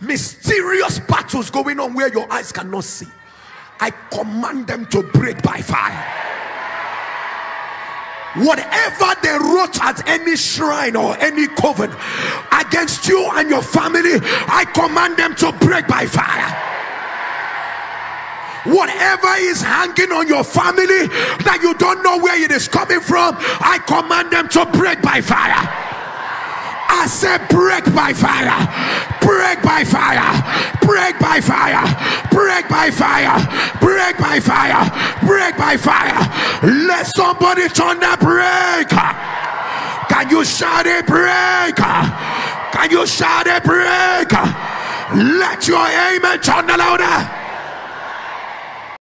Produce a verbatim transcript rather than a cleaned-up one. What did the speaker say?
Mysterious battles going on where your eyes cannot see. I command them to break by fire. Whatever they wrote at any shrine or any coven against you and your family, I command them to break by fire. Whatever is hanging on your family that you don't know where it is coming from, I command them to break by fire. I said break by fire, break by fire, break by fire, break by fire, break by fire, break by fire. Let somebody turn that breaker. Can you shout a breaker? Can you shout a breaker? Let your amen turn louder.